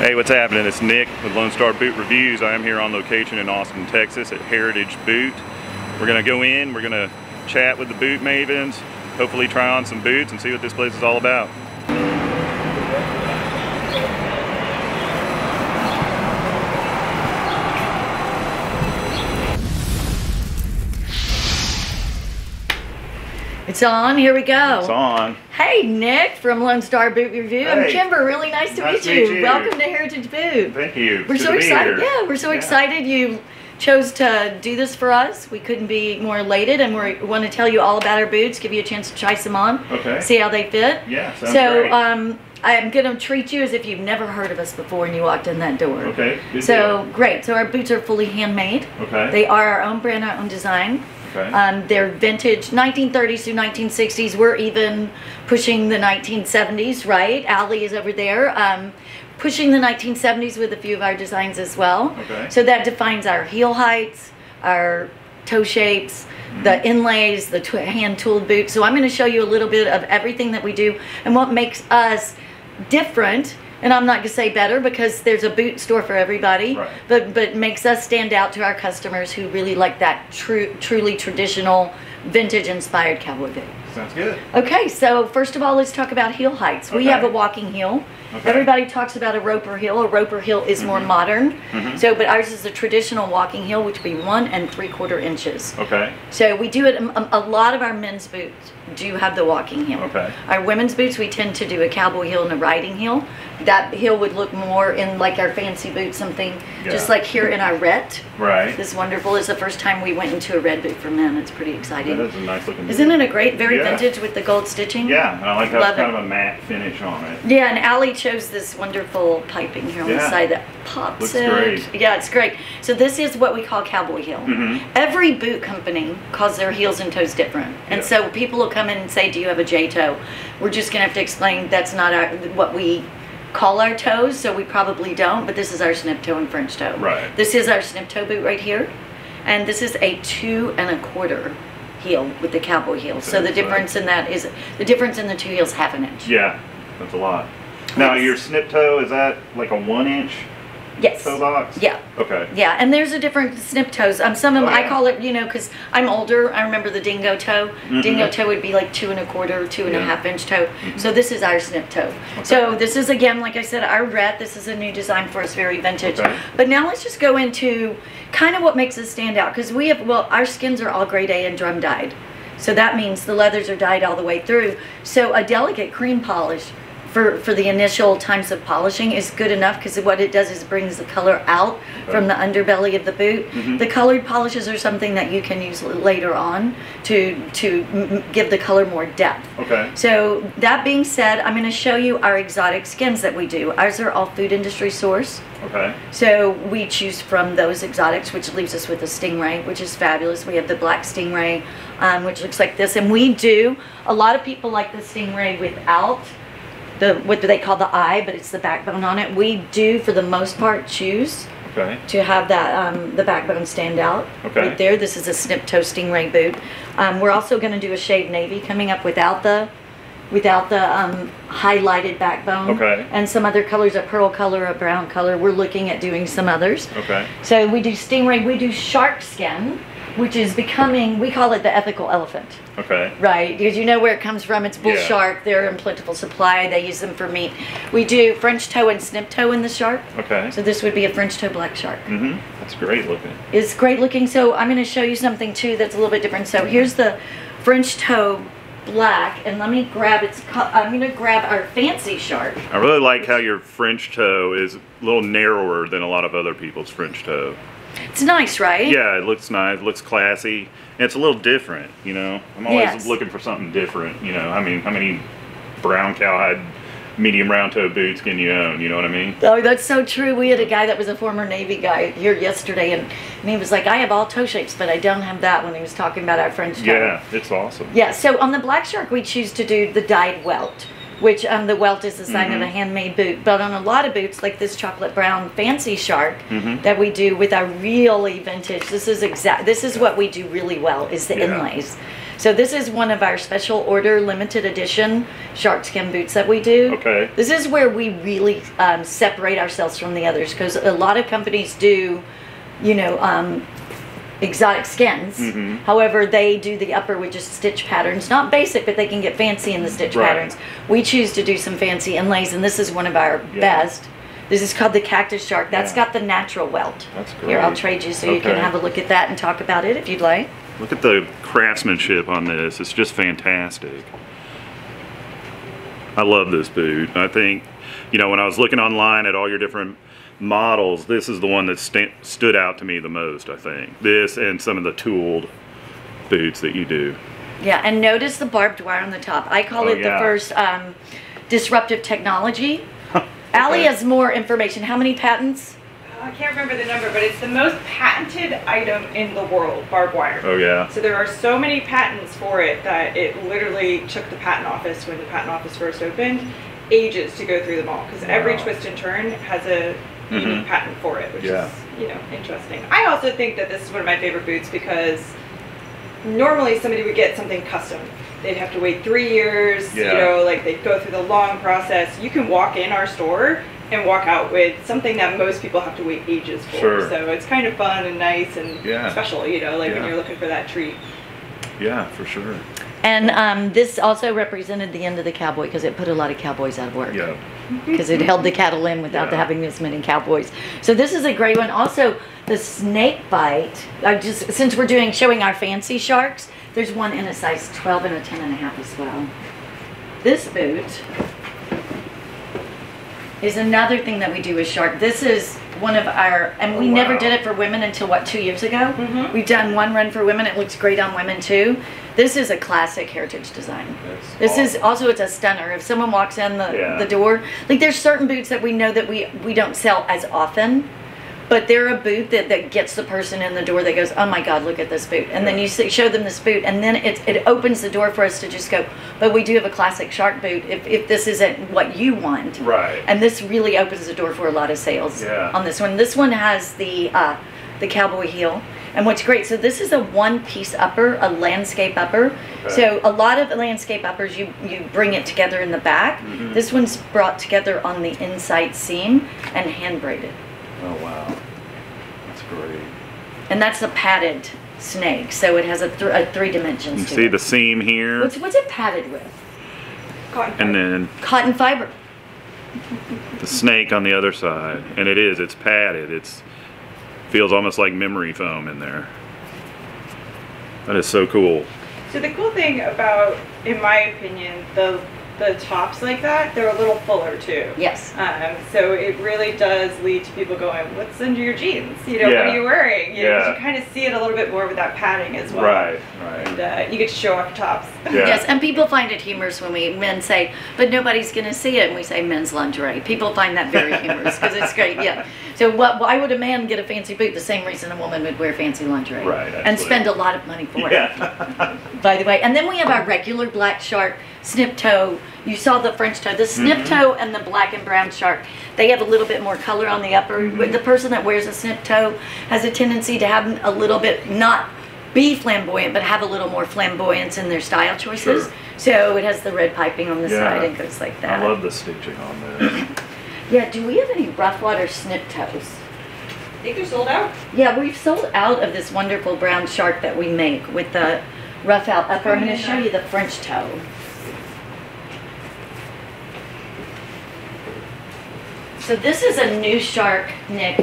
Hey, what's happening? It's Nick with Lone Star Boot Reviews. I am here on location in Austin, Texas at Heritage Boot. We're gonna go in, we're gonna chat with the boot mavens, hopefully try on some boots and see what this place is all about. It's on, here we go. It's on. Hey Nick from Lone Star Boot Review. Hey. I'm Kimber, really nice to meet you. Welcome to Heritage Boot. Thank you. We're so excited. Yeah, we're so excited you chose to do this for us. We couldn't be more elated, and we want to tell you all about our boots, give you a chance to try some on, see how they fit. Yeah, sounds great. I'm going to treat you as if you've never heard of us before and you walked in that door. Okay, good deal. So our boots are fully handmade. Okay. They are our own brand, our own design. Okay. They're vintage 1930s through 1960s. We're even pushing the 1970s, right? Allie is over there. Pushing the 1970s with a few of our designs as well. Okay. So that defines our heel heights, our toe shapes, the inlays, the hand-tooled boots. So I'm going to show you a little bit of everything that we do and what makes us different. And I'm not going to say better because there's a boot store for everybody, but makes us stand out to our customers who really like that truly traditional, vintage-inspired cowboy boot. Sounds good. Okay, so first of all, let's talk about heel heights. Okay. We have a walking heel. Okay. Everybody talks about a roper heel. A roper heel is more modern. So, but ours is a traditional walking heel, which would be 1 3/4 inches. Okay. So we do it, a lot of our men's boots do have the walking heel. Okay. Our women's boots, we tend to do a cowboy heel and a riding heel. That heel would look more in like our fancy boot, something just like here in our ret. Right. This wonderful is the first time we went into a red boot for men. It's pretty exciting. That is a nice looking boot. Isn't it a great, very vintage with the gold stitching? Yeah, and I like how it's kind of a matte finish on it. Yeah, and Allie chose this wonderful piping here on the side that pops Looks great. Yeah, it's great. So this is what we call cowboy heel. Every boot company calls their heels and toes different. And so people will come in and say, do you have a J toe? We're just going to have to explain that's not our, what we call our toes, so we probably don't, but this is our snip toe and French toe. Right. This is our snip toe boot right here, and this is a 2 1/4 heel with the cowboy heel. So the difference in that is, the difference in the two heels, 1/2 inch. Yeah, that's a lot. Now your snip toe, is that like a 1 inch? Yes. Toe box? Yeah. Okay. Yeah, and there's a different snip toes. Some of them, I call it, you know, because I'm older, I remember the dingo toe. Dingo toe would be like 2 1/4, 2 1/2 inch toe. So this is our snip toe. So this is, again, like I said, our ret. This is a new design for us, very vintage. But now let's just go into kind of what makes us stand out, because we have, well, our skins are all grade A and drum dyed. So that means the leathers are dyed all the way through. So a delicate cream polish for the initial times of polishing is good enough, because what it does is brings the color out from the underbelly of the boot. The colored polishes are something that you can use later on to give the color more depth. Okay. So that being said, I'm going to show you our exotic skins that we do. Ours are all food industry source. Okay. So we choose from those exotics, which leaves us with the stingray, which is fabulous. We have the black stingray, which looks like this, and we do, a lot of people like the stingray without the, what do they call the eye, but it's the backbone on it. We do, for the most part, choose to have that the backbone stand out right there. This is a snip toe stingray boot. We're also going to do a shade navy coming up without the highlighted backbone, and some other colors, a pearl color, a brown color. We're looking at doing some others. So we do stingray, we do shark skin, which is becoming, we call it the ethical elephant. Right, because you know where it comes from. It's bull shark. They're in plentiful supply. They use them for meat. We do French toe and snip toe in the shark. So this would be a French toe black shark. That's great looking. It's great looking. So I'm going to show you something too that's a little bit different. So here's the French toe black, and let me grab its, I'm going to grab our fancy shark. I really like how your French toe is a little narrower than a lot of other people's French toe. It's nice, right? Yeah, it looks nice. It looks classy. And it's a little different, you know. I'm always looking for something different, you know. I mean, how many brown cowhide medium round toe boots can you own, you know what I mean? Oh, that's so true. We had a guy that was a former Navy guy here yesterday, and he was like, I have all toe shapes, but I don't have that, when he was talking about our French toe. Yeah, it's awesome. Yeah, so on the black shark, we choose to do the dyed welt, which the welt is the sign of a handmade boot. But on a lot of boots, like this chocolate brown fancy shark that we do with our really vintage, this is what we do really well, is the inlays. So this is one of our special order limited edition shark skin boots that we do. Okay. This is where we really separate ourselves from the others, because a lot of companies do, you know, exotic skins. Mm-hmm. However, they do the upper with just stitch patterns. Not basic, but they can get fancy in the stitch patterns. We choose to do some fancy inlays, and this is one of our best. This is called the Cactus Shark. That's got the natural welt. That's great. Here, I'll trade you so you can have a look at that and talk about it if you'd like. Look at the craftsmanship on this. It's just fantastic. I love this boot. I think, you know, when I was looking online at all your different models, this is the one that stood out to me the most, I think. This and some of the tooled boots that you do. Yeah, and notice the barbed wire on the top. I call it the first disruptive technology. Allie has more information. How many patents? I can't remember the number, but it's the most patented item in the world, barbed wire. Oh, yeah. So there are so many patents for it that it literally took the patent office, when the patent office first opened, ages to go through them all, because every twist and turn has a unique patent for it, which is, you know, interesting. I also think that this is one of my favorite boots because normally somebody would get something custom. They'd have to wait 3 years, you know, like they'd go through the long process. You can walk in our store and walk out with something that most people have to wait ages for. Sure. So it's kind of fun and nice and special, you know, like when you're looking for that treat. Yeah, for sure. And this also represented the end of the cowboy, because it put a lot of cowboys out of work. Yeah. Because it held the cattle in without having as many cowboys. So this is a great one. Also, the snake bite. I just, since we're doing showing our fancy sharks, there's one in a size 12 and a 10.5 as well. This boot is another thing that we do with shark. This is one of our, and we never did it for women until what, 2 years ago? Mm-hmm. We've done one run for women. It looks great on women too. This is a classic Heritage design. That's this is also, it's a stunner. If someone walks in the door, like there's certain boots that we know that we don't sell as often, but they're a boot that gets the person in the door that goes, oh my God, look at this boot. And then you show them this boot, and then it opens the door for us to just go, but we do have a classic shark boot if this isn't what you want. Right. And this really opens the door for a lot of sales on this one. This one has the cowboy heel. And what's great, so this is a one-piece upper, a landscape upper. Okay. So a lot of landscape uppers, you bring it together in the back. Mm-hmm. This one's brought together on the inside seam and hand-braided. Oh, wow. That's great. And that's a padded snake, so it has a three dimensions to it. You see the seam here? What's it padded with? Cotton fiber. And then cotton fiber. The snake on the other side. And it's padded. It's feels almost like memory foam in there. That is so cool. So the cool thing about, in my opinion, the tops like that, they're a little fuller too. Yes. So it really does lead to people going, what's under your jeans? You know, what are you wearing? You know, you kind of see it a little bit more with that padding as well. Right, right. And you get to show off tops. Yeah. Yes, and people find it humorous when men say, but nobody's going to see it, and we say men's lingerie. People find that very humorous because it's great, So why would a man get a fancy boot? The same reason a woman would wear fancy lingerie. Right. Absolutely. And spend a lot of money for it, by the way. And then we have our regular black shark, snip toe. You saw the French toe. The snip toe and the black and brown shark, they have a little bit more color on the upper. The person that wears a snip toe has a tendency to have a little bit, not be flamboyant, but have a little more flamboyance in their style choices. Sure. So it has the red piping on the side and goes like that. I love the stitching on this. Do we have any rough water snip toes? I think they're sold out. Yeah, we've sold out of this wonderful brown shark that we make with the rough out upper. I'm going to show you the French toe. So this is a new shark, Nick.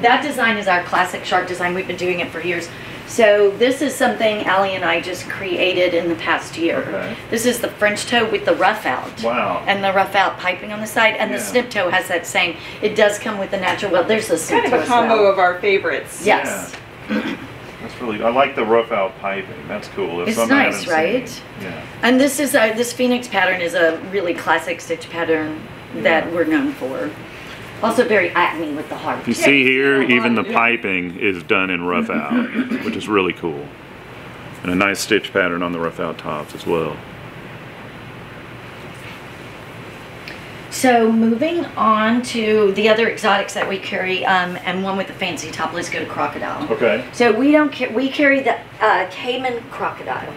That design is our classic shark design. We've been doing it for years. So this is something Allie and I just created in the past year. Okay. This is the French toe with the rough out. Wow. And the rough out piping on the side. And the snip toe has that same. It does come with the natural welt. There's a snip toe as well. Kind of a combo of our favorites. Yes. Yeah. That's really, I like the rough out piping. That's cool. It's nice, right? Yeah. And this is this Phoenix pattern is a really classic stitch pattern that we're known for. Also very acne with the heart. You see here, even the piping is done in rough out, which is really cool. And a nice stitch pattern on the rough out tops as well. So moving on to the other exotics that we carry, and one with the fancy top, let's go to crocodile. Okay. So we don't carry the Cayman crocodile,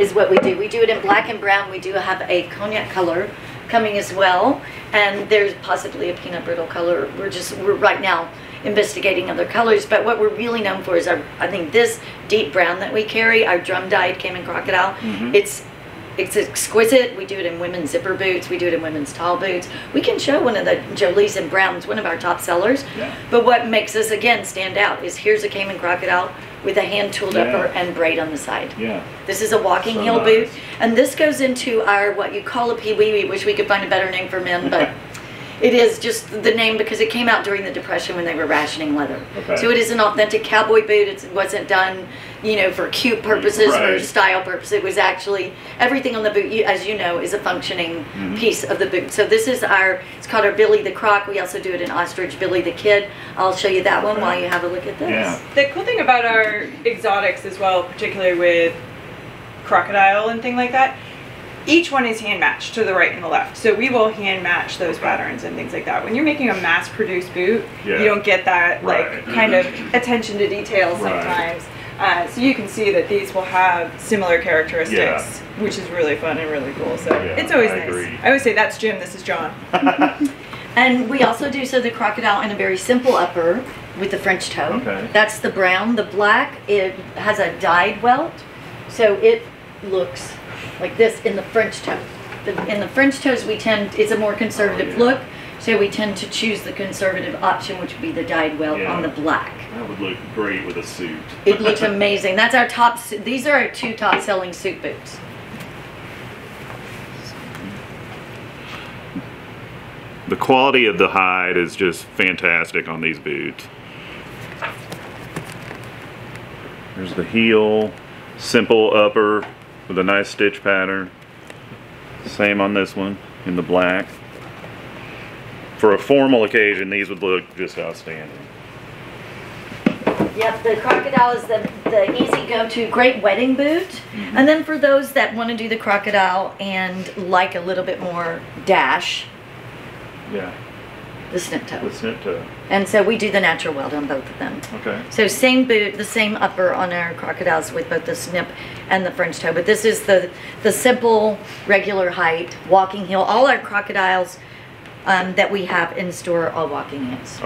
is what we do. We do it in black and brown. We do have a cognac color coming as well, and there's possibly a peanut brittle color. We're right now investigating other colors, but what we're really known for is our, I think, this deep brown that we carry, our drum dyed Cayman crocodile. It's exquisite. We do it in women's zipper boots. We do it in women's tall boots. We can show one of the Jolies and Browns, one of our top sellers. Yeah. But what makes us, again, stand out is here's a Cayman crocodile with a hand-tooled upper and braid on the side. Yeah. This is a walking heel boot. And this goes into our, what you call a peewee. We wish we could find a better name for men, but it is just the name because it came out during the Depression when they were rationing leather. So it is an authentic cowboy boot. It wasn't done, you know, for cute purposes or style purposes. It was actually, everything on the boot, as you know, is a functioning piece of the boot. So this is our, it's called our Billy the Croc. We also do it in ostrich, Billy the Kid. I'll show you that one while you have a look at this. The cool thing about our exotics as well, particularly with crocodile and thing like that, each one is hand matched to the right and the left. So we will hand match those patterns and things like that. When you're making a mass produced boot, you don't get that like kind of attention to detail sometimes. So you can see that these will have similar characteristics, which is really fun and really cool. So it's always nice. I always say that's Jim, this is John. And we also do the crocodile in a very simple upper with the French toe. That's the brown. The black, it has a dyed welt. So it looks like this in the French toe. In the French toes, we tend, it's a more conservative look, so we tend to choose the conservative option, which would be the dyed welt on the black. That would look great with a suit. It looks amazing. That's our top, these are our two top selling suit boots. The quality of the hide is just fantastic on these boots. There's the heel, simple upper, with a nice stitch pattern. Same on this one in the black. For a formal occasion, these would look just outstanding. Yep, the crocodile is the easy go-to, great wedding boot. And then for those that want to do the crocodile and like a little bit more dash, the snip toe. The snip toe. And so we do the natural weld on both of them. Okay. So same boot, the same upper on our crocodiles with both the snip and the French toe. But this is the simple, regular height, walking heel. All our crocodiles that we have in store are walking heels.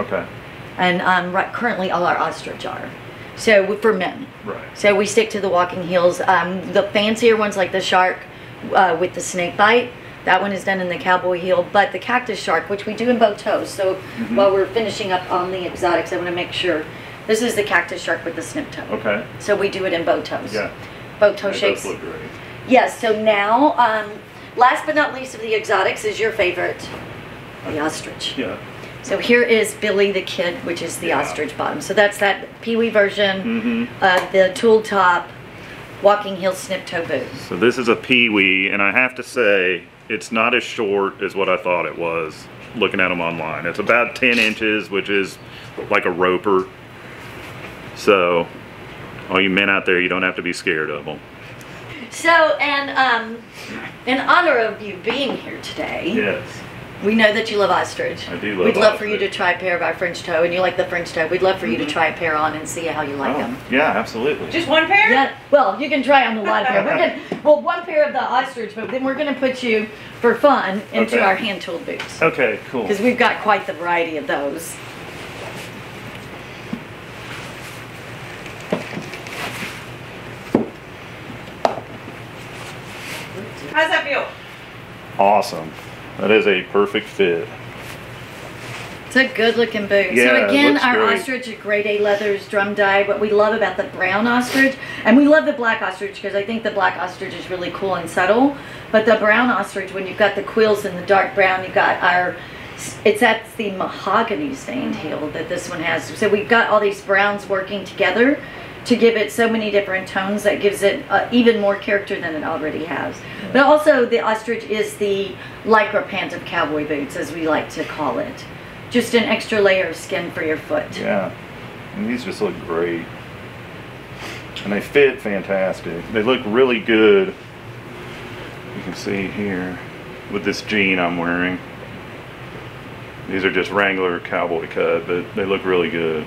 And right, currently all our ostrich are. So for men. So we stick to the walking heels. The fancier ones like the shark with the snake bite, that one is done in the cowboy heel, but the cactus shark, which we do in both toes. So while we're finishing up on the exotics, I want to make sure. This is the cactus shark with the snip toe. So we do it in both toes. Both toe shapes. Look great. Yes, so now, last but not least of the exotics is your favorite, the ostrich. So here is Billy the Kid, which is the ostrich bottom. So that's that peewee version, the tool top, walking heel snip toe boot. So this is a peewee, and I have to say, it's not as short as what I thought it was looking at them online. It's about 10 inches, which is like a roper. So all you men out there, you don't have to be scared of them. So, and in honor of you being here today, we know that you love ostrich. I do love ostrich. We'd love for you to try a pair of our French toe, and you like the French toe. We'd love for you to try a pair on and see how you like them. Yeah, absolutely. Just one pair? Yeah. Well, you can try on a lot of pairs. Well, one pair of the ostrich, but then we're going to put you, for fun, into our hand-tooled boots. Okay, cool. Because we've got quite the variety of those. How's that feel? Awesome. That is a perfect fit. It's a good-looking boot. So again, our ostrich is grade A leathers, drum dyed. What we love about the brown ostrich, and we love the black ostrich because I think the black ostrich is really cool and subtle. But the brown ostrich, when you've got the quills in the dark brown, you've got our, it's that's the mahogany stained heel that this one has. So we've got all these browns working together to give it so many different tones that gives it even more character than it already has. But also the ostrich is the lycra pant of cowboy boots, as we like to call it. Just an extra layer of skin for your foot. Yeah, and these just look great. And they fit fantastic. They look really good. You can see here with this jean I'm wearing. These are just Wrangler cowboy cut, but they look really good.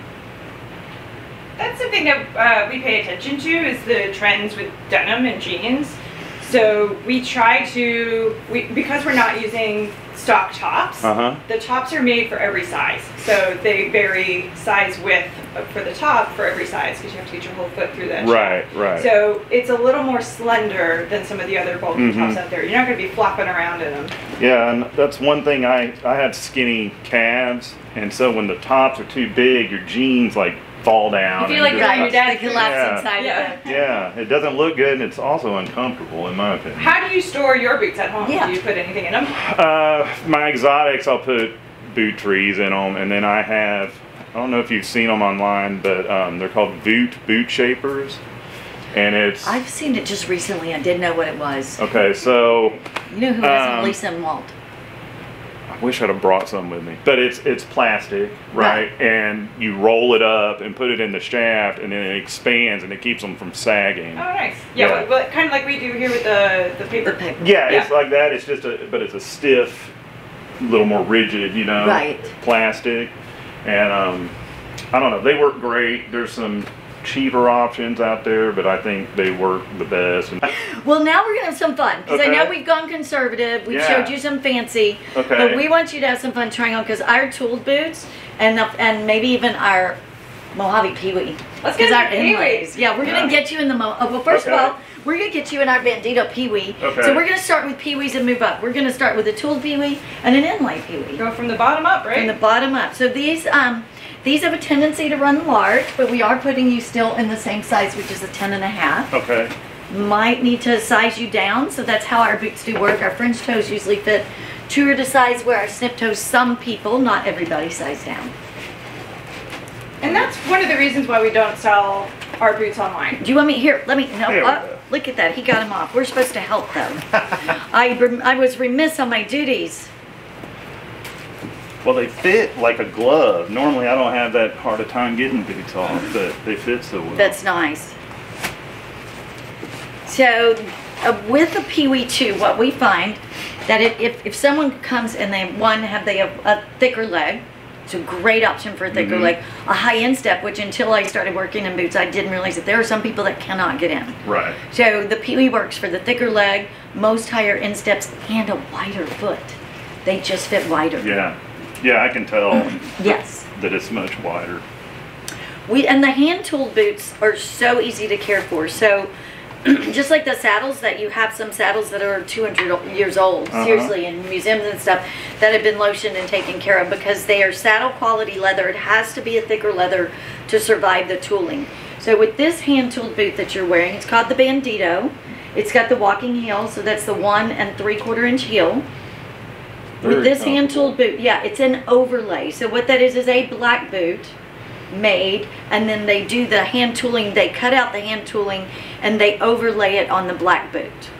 That's something that we pay attention to, is the trends with denim and jeans. So we try to, because we're not using stock tops, the tops are made for every size. So they vary size width for the top for every size, because you have to get your whole foot through that. Right, right. So it's a little more slender than some of the other bulky tops out there. You're not going to be flopping around in them. Yeah, and that's one thing. I have skinny calves, and so when the tops are too big, your jeans like fall down. You feel like your dad collapsed inside of it. Yeah, it doesn't look good, and it's also uncomfortable in my opinion. How do you store your boots at home? Do you put anything in them? My exotics, I'll put boot trees in them, and then I have, I don't know if you've seen them online, but they're called Voot Boot Shapers, and it's, I've seen it just recently. I didn't know what it was. Okay, so you know who has them? Lisa and Walt. I wish I'd have brought some with me, but it's plastic, right? And you roll it up and put it in the shaft, and then it expands and it keeps them from sagging. Oh, nice. Yeah, yeah. Well, kind of like we do here with the paper. Yeah, it's like that. It's just a, but it's a stiff, little more rigid, you know, plastic. And I don't know, they work great. There's some cheaper options out there, but I think they work the best. Well, now we're gonna have some fun, because I know we've gone conservative, we've showed you some fancy, but we want you to have some fun trying on, because our tooled boots and maybe even our Mojave Peewee. Let's get our Peewees. Yeah, we're gonna get you in the well, first of all, we're gonna get you in our Bandito Peewee. So we're gonna start with Peewees and move up. We're gonna start with a tooled Peewee and an inlay Peewee. Go from the bottom up, right? From the bottom up. So these have a tendency to run large, but we are putting you still in the same size, which is a 10.5. Okay. Might need to size you down, so that's how our boots do work. Our French toes usually fit truer to size, where our snip toes, some people, not everybody, size down. And that's one of the reasons why we don't sell our boots online. Do you want me, here, let me, look at that, he got them off. We're supposed to help them. I was remiss on my duties. Well, they fit like a glove. Normally, I don't have that hard a time getting boots off, but they fit so well. That's nice. So, with a Peewee too, what we find that if someone comes and they have a thicker leg, it's a great option for a thicker leg. A high-end step, which until I started working in boots, I didn't realize that there are some people that cannot get in. Right. So the Peewee works for the thicker leg, most higher-end steps, and a wider foot. They just fit wider. Yeah. Yeah, I can tell that it's much wider. And the hand-tooled boots are so easy to care for. So just like the saddles, that you have some saddles that are 200 years old, seriously, in museums and stuff, that have been lotioned and taken care of, because they are saddle quality leather. It has to be a thicker leather to survive the tooling. So with this hand-tooled boot that you're wearing, it's called the Bandito. It's got the walking heel, so that's the 1 3/4 inch heel. With this hand-tooled boot, it's an overlay. So what that is a black boot made, and then they do the hand tooling. They cut out the hand tooling, and they overlay it on the black boot.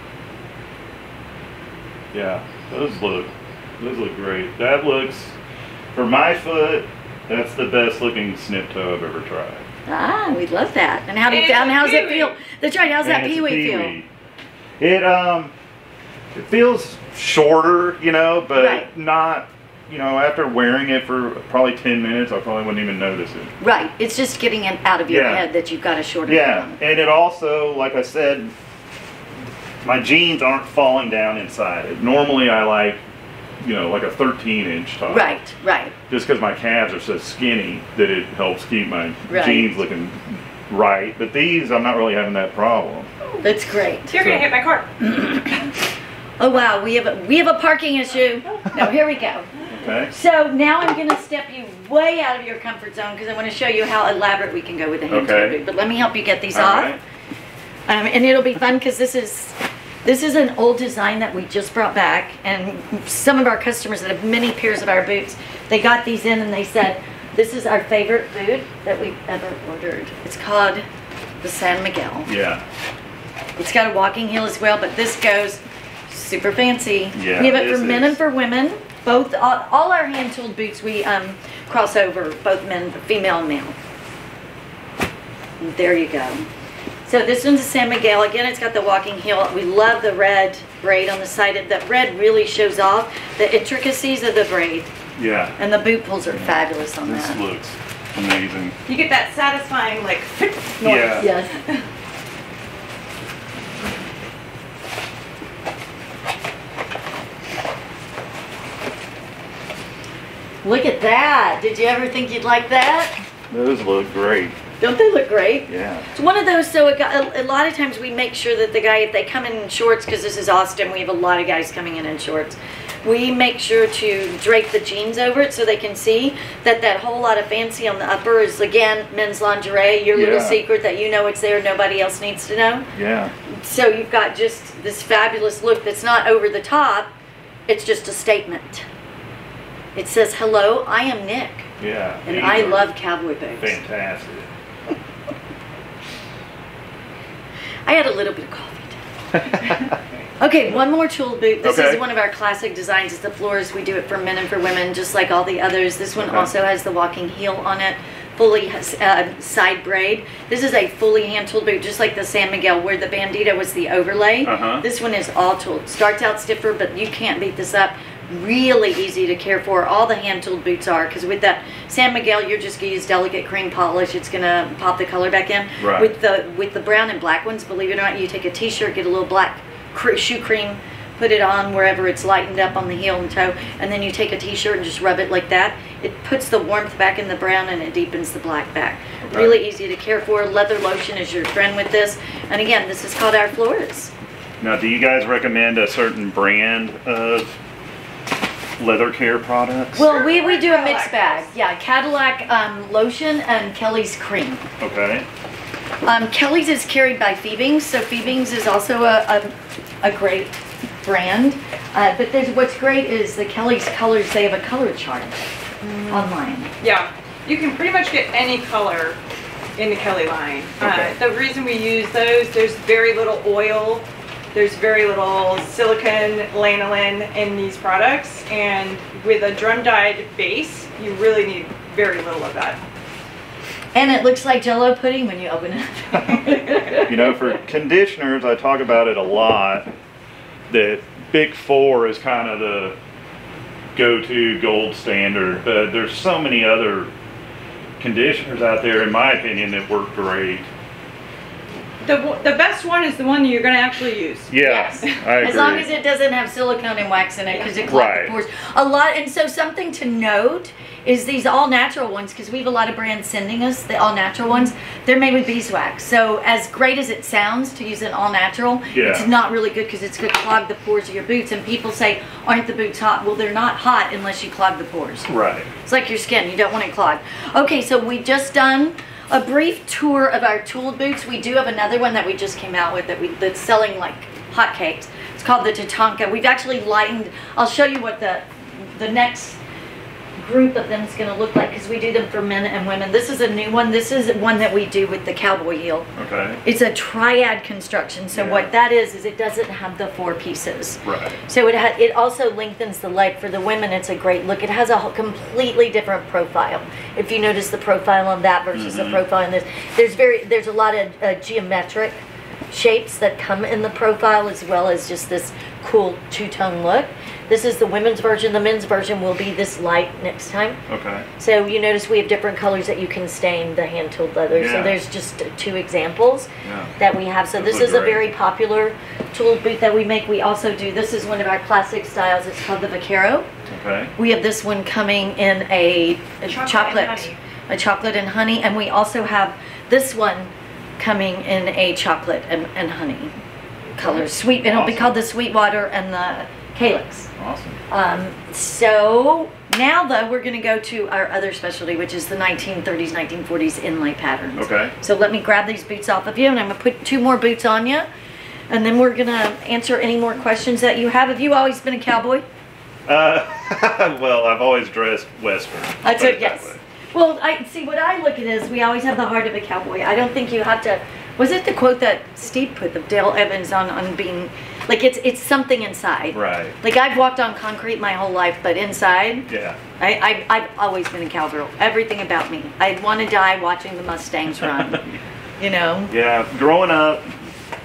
Yeah, those look great. That looks, for my foot, that's the best looking snip toe I've ever tried. Ah, we love that. And how's it feel? That's right. How's that Peewee feel? It feels shorter, you know, but not, you know, after wearing it for probably 10 minutes, I probably wouldn't even notice it. Right. It's just getting it out of your head that you've got a shorter one. And it also, like I said, my jeans aren't falling down inside it. Normally I like, you know, like a 13-inch top. Right, right. Just because my calves are so skinny that it helps keep my jeans looking right. But these, I'm not really having that problem. That's great. You're going to hit my car. Oh wow, we have a parking issue. No, here we go. Okay. So now I'm gonna step you way out of your comfort zone, because I want to show you how elaborate we can go with the hand boot. But let me help you get these off. Right. And it'll be fun, because this is an old design that we just brought back, and some of our customers that have many pairs of our boots, they got these in and they said, this is our favorite boot that we've ever ordered. It's called the San Miguel. Yeah. It's got a walking heel as well, but this goes super fancy. Yeah, we have it for men and for women. Both, all our hand-tooled boots, we cross over both men, female and male. And there you go. So this one's a San Miguel. Again, it's got the walking heel. We love the red braid on the side. That red really shows off the intricacies of the braid. Yeah. And the boot pulls are fabulous on this. This looks amazing. You get that satisfying, like, noise. Yeah. Yes. Look at that. Did you ever think you'd like that? Those look great. Don't they look great? Yeah. It's one of those, so a lot of times we make sure that the guy, if they come in shorts, because this is Austin, we have a lot of guys coming in shorts. We make sure to drape the jeans over it so they can see that that whole lot of fancy on the upper is, again, men's lingerie, your little secret that you know it's there, nobody else needs to know. Yeah. So you've got just this fabulous look that's not over the top, it's just a statement. It says, hello, I am Nick. Yeah. And I love cowboy boots. Fantastic. I had a little bit of coffee. Okay, one more tool boot. This is one of our classic designs. It's the floors. We do it for men and for women, just like all the others. This one also has the walking heel on it, fully side braid. This is a fully hand-tooled boot, just like the San Miguel, where the Bandito was the overlay. This one is all tooled. Starts out stiffer, but you can't beat this up. Really easy to care for. All the hand-tooled boots are, because with that San Miguel, you're just going to use delicate cream polish. It's going to pop the color back in. Right. With the brown and black ones, believe it or not, you take a T-shirt, get a little black shoe cream, put it on wherever it's lightened up on the heel and toe, and then you take a T-shirt and just rub it like that. It puts the warmth back in the brown and it deepens the black back. Really easy to care for. Leather lotion is your friend with this. And again, this is called our Flores. Now, do you guys recommend a certain brand of leather care products? Well, we do a mixed bag. Yeah, Cadillac lotion and Kelly's cream. Okay. Kelly's is carried by Phoebing's, so Phoebing's is also a great brand. But there's, what's great is the Kelly's colors, they have a color chart online. Yeah, you can pretty much get any color in the Kelly line. The reason we use those, there's very little oil. There's very little silicone, lanolin in these products, and with a drum-dyed base, you really need very little of that. And it looks like Jell-O pudding when you open it. You know, for conditioners, I talk about it a lot, that Big Four is kind of the go-to gold standard, but there's so many other conditioners out there, in my opinion, that work great. The best one is the one you're going to actually use. Yes, I agree. As long as it doesn't have silicone and wax in it, because it clogs the pores a lot. And so something to note is these all-natural ones, because we have a lot of brands sending us the all-natural ones, they're made with beeswax. So as great as it sounds to use an all-natural, it's not really good because it's going to clog the pores of your boots. And people say, aren't the boots hot? Well, they're not hot unless you clog the pores. Right. It's like your skin. You don't want it clogged. Okay, so we've just done a brief tour of our tooled boots. We do have another one that we just came out with that's selling like hotcakes. It's called the Tatanka. We've actually lightened. I'll show you what the next group of them is going to look like, because we do them for men and women. This is a new one. This is one that we do with the cowboy heel. Okay. It's a triad construction. So what that is it doesn't have the four pieces. Right. So it also lengthens the leg. For the women, it's a great look. It has a completely different profile. If you notice the profile on that versus the profile on this, there's a lot of geometric shapes that come in the profile, as well as just this cool two-tone look. This is the women's version. The men's version will be this light next time. Okay. So you notice we have different colors that you can stain the hand-tooled leather. Yeah. So there's just two examples that we have. So this is a very popular tooled boot that we make. We also do, this is one of our classic styles. It's called the Vaquero. Okay. We have this one coming in a chocolate and honey. And we also have this one coming in a chocolate and honey color. Sweet. It'll be called the Sweetwater and the Haylex. Awesome. So now though, we're going to go to our other specialty, which is the 1930s, 1940s inlay patterns. Okay. So let me grab these boots off of you, and I'm going to put two more boots on you, and then we're going to answer any more questions that you have. Have you always been a cowboy? Well, I've always dressed Western. That's it, yes. Well, I see, what I look at is we always have the heart of a cowboy. I don't think you have to. Was it the quote that Steve put, the Dale Evans, on being, like, it's something inside. Right. Like, I've walked on concrete my whole life, but inside, I've always been a cowgirl. Everything about me. I'd want to die watching the Mustangs run, you know? Yeah, growing up,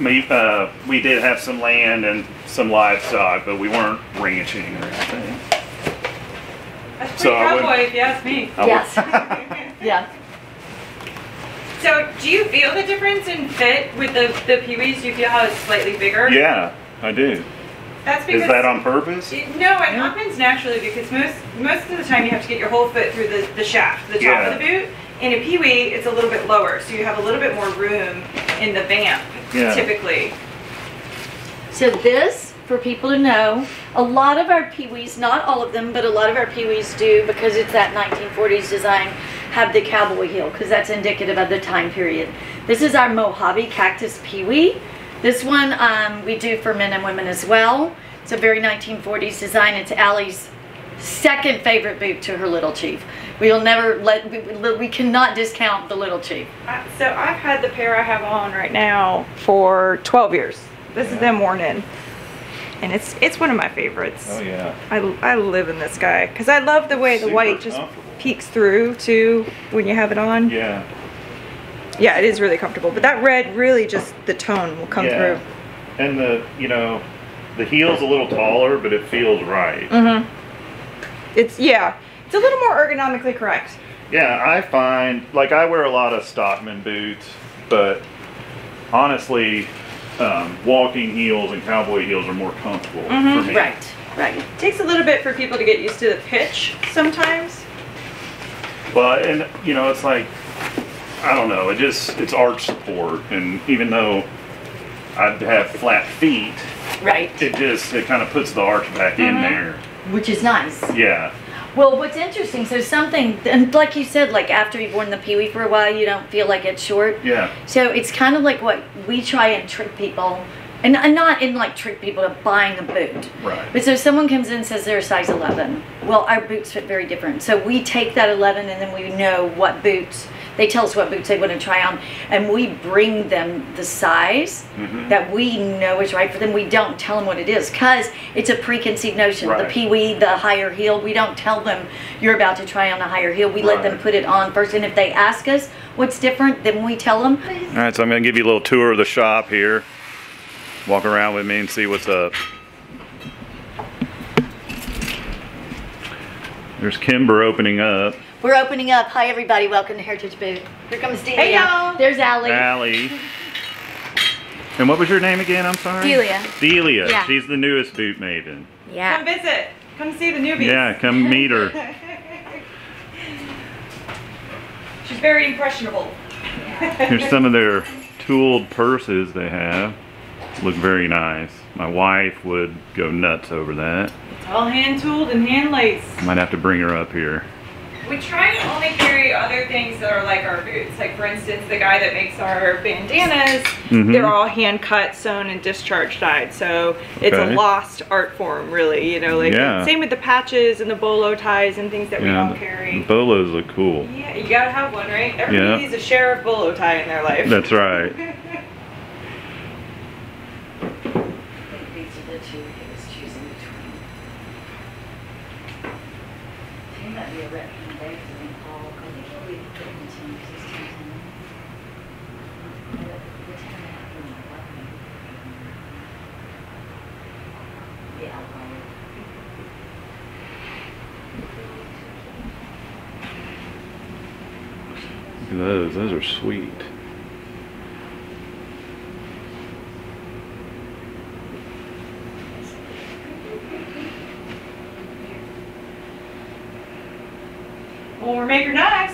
we did have some land and some livestock, but we weren't ranching or anything. That's so pretty cowboy, if you ask me. Yes. Yeah. So, do you feel the difference in fit with the peewees? Do you feel how it's slightly bigger? Yeah, I do. That's because... Is that on purpose? No, it happens naturally because most of the time you have to get your whole foot through the shaft, the top of the boot. In a peewee, it's a little bit lower, so you have a little bit more room in the vamp, typically. So this, for people to know, a lot of our peewees, not all of them, but a lot of our peewees do, because it's that 1940s design, have the cowboy heel, because that's indicative of the time period. This is our Mojave Cactus Peewee. This one we do for men and women as well. It's a very 1940s design. It's Allie's second favorite boot to her Little Chief. We'll never let, we cannot discount the Little Chief. So I've had the pair I have on right now for 12 years. This is them worn in. And it's one of my favorites. Oh yeah. I live in this guy, because I love the way the white just peeks through too when you have it on. Yeah. Yeah, it is really comfortable, but that red really just, the tone will come through. And the, you know, the heel's a little taller, but it feels right. Mm-hmm. It's, yeah, it's a little more ergonomically correct. Yeah, I find, like, I wear a lot of Stockman boots, but honestly, walking heels and cowboy heels are more comfortable for me. Right, right. It takes a little bit for people to get used to the pitch sometimes. Well, and, you know, it's like, I don't know, it just, it's arch support, and even though I'd have flat feet, it just, it kind of puts the arch back in there. Which is nice. Yeah. Well, what's interesting, so something, and like you said, like after you've worn the peewee for a while, you don't feel like it's short. Yeah. So it's kind of like what we try and trick people, and not in like trick people to buying a boot. Right. But so someone comes in and says they're a size 11. Well, our boots fit very different. So we take that 11 and then we know what boots, they tell us what boots they want to try on, and we bring them the size that we know is right for them. We don't tell them what it is, because it's a preconceived notion. The peewee, the higher heel, we don't tell them you're about to try on a higher heel. We let them put it on first, and if they ask us what's different, then we tell them. All right, so I'm going to give you a little tour of the shop here. Walk around with me and see what's up. There's Kimber opening up. We're opening up. Hi, everybody. Welcome to Heritage Boot. Here comes Delia. Hey, y'all. There's Allie. Allie. And what was your name again? I'm sorry. Delia. Delia. Yeah. She's the newest boot maven. Yeah. Come visit. Come see the newbies. Yeah, come meet her. She's very impressionable. Here's some of their tooled purses they have. Look very nice. My wife would go nuts over that. It's all hand tooled and hand laced. Might have to bring her up here. We try to only carry other things that are like our boots. Like, for instance, the guy that makes our bandanas, they're all hand cut, sewn, and discharge dyed. So it's a lost art form, really. You know, like same with the patches and the bolo ties and things that we all carry. Bolos look cool. Yeah, you gotta have one, right? Everybody needs a sheriff bolo tie in their life. That's right. Those are sweet. War Maker Knives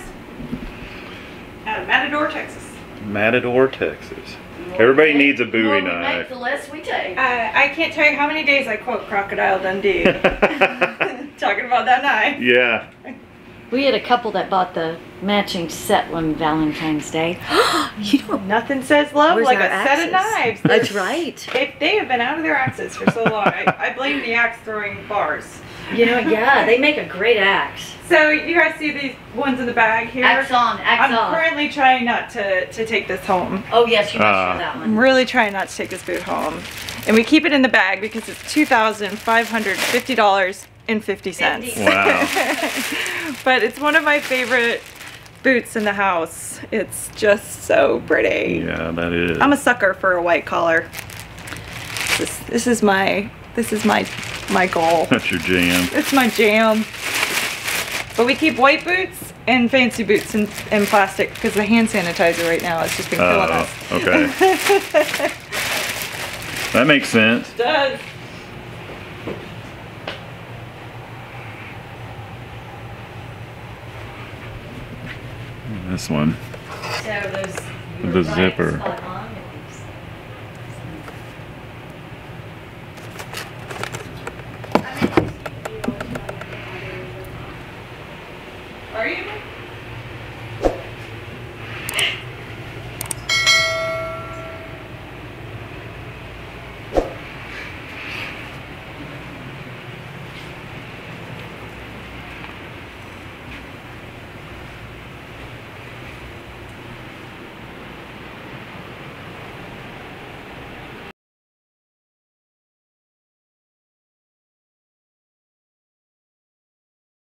out of Matador, Texas. Matador, Texas. Everybody needs a Bowie knife. The less we take. I can't tell you how many days I quote Crocodile Dundee talking about that knife. Yeah. We had a couple that bought the matching set on Valentine's Day. You know, nothing says love like a set of knives. That's right. They have been out of their axes for so long. I blame the axe throwing bars. You know, yeah, they make a great axe. So you guys see these ones in the bag here? Axe on, axe off. I'm currently trying not to take this home. Oh yes, you must try that one. I'm really trying not to take this boot home. And we keep it in the bag because it's $2,550.50. Wow. But it's one of my favorite boots in the house. It's just so pretty. Yeah, that is. I'm a sucker for a white collar. This is my goal. That's your jam. It's my jam. But we keep white boots and fancy boots in plastic because the hand sanitizer right now has just been killing us. Okay. That makes sense. It does. This one. So those zipper.